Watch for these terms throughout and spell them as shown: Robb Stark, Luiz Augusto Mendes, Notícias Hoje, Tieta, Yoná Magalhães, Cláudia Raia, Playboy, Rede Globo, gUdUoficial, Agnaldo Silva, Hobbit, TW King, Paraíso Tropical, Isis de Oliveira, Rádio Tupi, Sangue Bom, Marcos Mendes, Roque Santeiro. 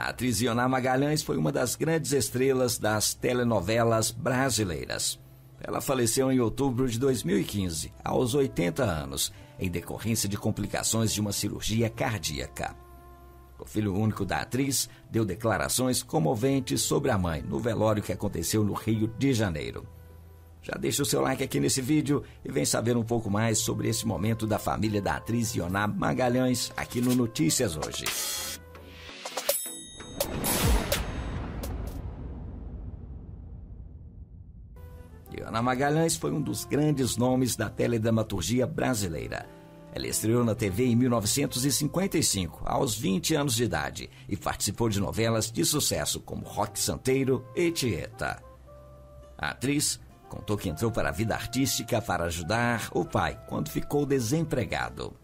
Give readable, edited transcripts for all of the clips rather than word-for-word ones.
A atriz Yoná Magalhães foi uma das grandes estrelas das telenovelas brasileiras. Ela faleceu em outubro de 2015, aos 80 anos, em decorrência de complicações de uma cirurgia cardíaca. O filho único da atriz deu declarações comoventes sobre a mãe no velório que aconteceu no Rio de Janeiro. Já deixa o seu like aqui nesse vídeo e vem saber um pouco mais sobre esse momento da família da atriz Yoná Magalhães aqui no Notícias Hoje. Yoná Magalhães foi um dos grandes nomes da teledramaturgia brasileira. Ela estreou na TV em 1955, aos 20 anos de idade, e participou de novelas de sucesso como Roque Santeiro e Tieta. A atriz contou que entrou para a vida artística para ajudar o pai quando ficou desempregado.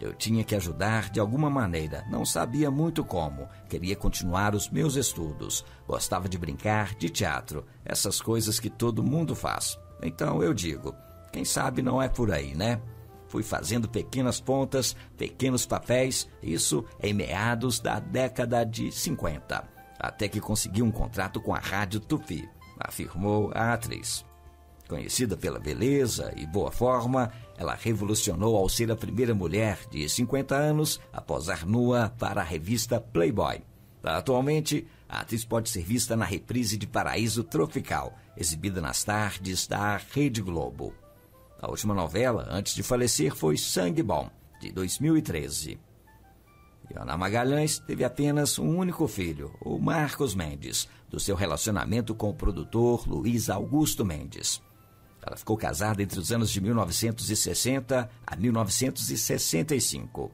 Eu tinha que ajudar de alguma maneira, não sabia muito como, queria continuar os meus estudos, gostava de brincar, de teatro, essas coisas que todo mundo faz. Então eu digo, quem sabe não é por aí, né? Fui fazendo pequenas pontas, pequenos papéis, isso em meados da década de 50, até que consegui um contrato com a Rádio Tupi, afirmou a atriz. Conhecida pela beleza e boa forma, ela revolucionou ao ser a primeira mulher de 50 anos a posar nua para a revista Playboy. Atualmente, a atriz pode ser vista na reprise de Paraíso Tropical, exibida nas tardes da Rede Globo. A última novela, antes de falecer, foi Sangue Bom, de 2013. Yoná Magalhães teve apenas um único filho, o Marcos Mendes, do seu relacionamento com o produtor Luiz Augusto Mendes. Ela ficou casada entre os anos de 1960 a 1965.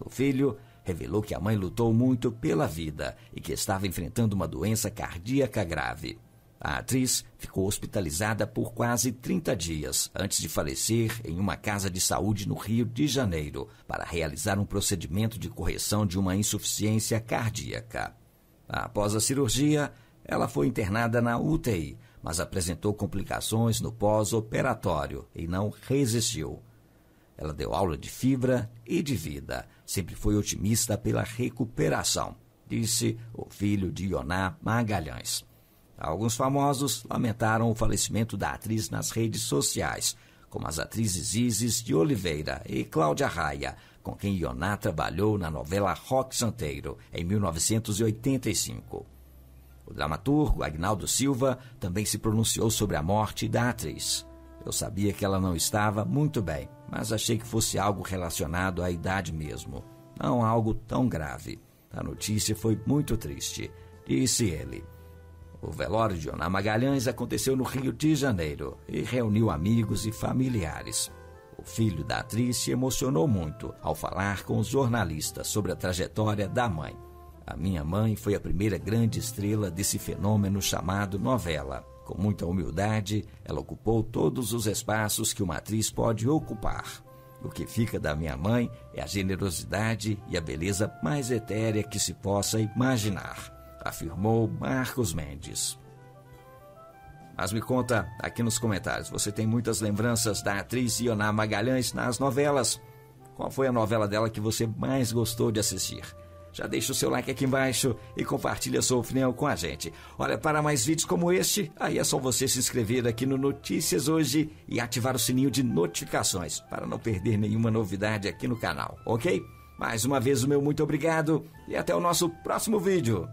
O filho revelou que a mãe lutou muito pela vida e que estava enfrentando uma doença cardíaca grave. A atriz ficou hospitalizada por quase 30 dias antes de falecer em uma casa de saúde no Rio de Janeiro para realizar um procedimento de correção de uma insuficiência cardíaca. Após a cirurgia, ela foi internada na UTI, mas apresentou complicações no pós-operatório e não resistiu. Ela deu aula de fibra e de vida, sempre foi otimista pela recuperação, disse o filho de Yoná Magalhães. Alguns famosos lamentaram o falecimento da atriz nas redes sociais, como as atrizes Isis de Oliveira e Cláudia Raia, com quem Yoná trabalhou na novela Roque Santeiro, em 1985. O dramaturgo Agnaldo Silva também se pronunciou sobre a morte da atriz. Eu sabia que ela não estava muito bem, mas achei que fosse algo relacionado à idade mesmo, não algo tão grave. A notícia foi muito triste, disse ele. O velório de Yoná Magalhães aconteceu no Rio de Janeiro e reuniu amigos e familiares. O filho da atriz se emocionou muito ao falar com os jornalistas sobre a trajetória da mãe. A minha mãe foi a primeira grande estrela desse fenômeno chamado novela. Com muita humildade, ela ocupou todos os espaços que uma atriz pode ocupar. O que fica da minha mãe é a generosidade e a beleza mais etérea que se possa imaginar, afirmou Marcos Mendes. Mas me conta aqui nos comentários, você tem muitas lembranças da atriz Yoná Magalhães nas novelas? Qual foi a novela dela que você mais gostou de assistir? Já deixa o seu like aqui embaixo e compartilha a sua opinião com a gente. Olha, para mais vídeos como este, aí é só você se inscrever aqui no Notícias Hoje e ativar o sininho de notificações para não perder nenhuma novidade aqui no canal, ok? Mais uma vez o meu muito obrigado e até o nosso próximo vídeo.